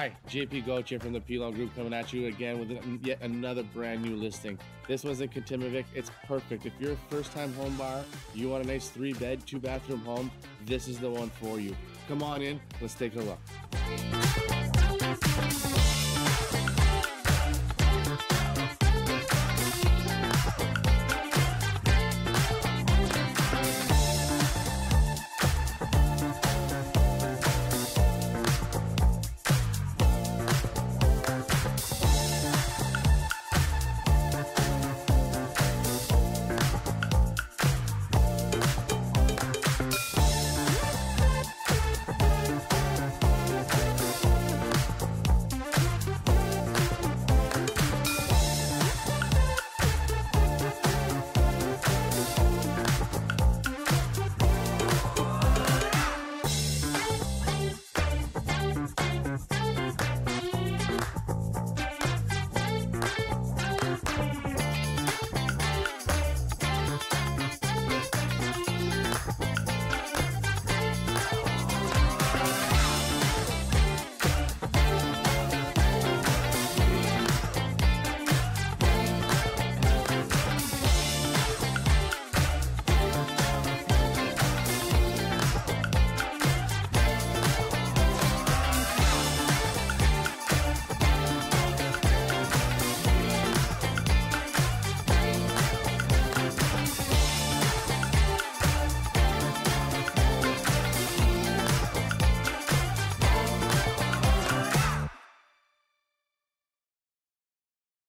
Hi, JP Gauthier from the Pilon Group coming at you again with yet another brand new listing. This one's in Katimavik. It's perfect. If you're a first-time home buyer, you want a nice 3-bed, 2-bathroom home, this is the one for you. Come on in, let's take a look.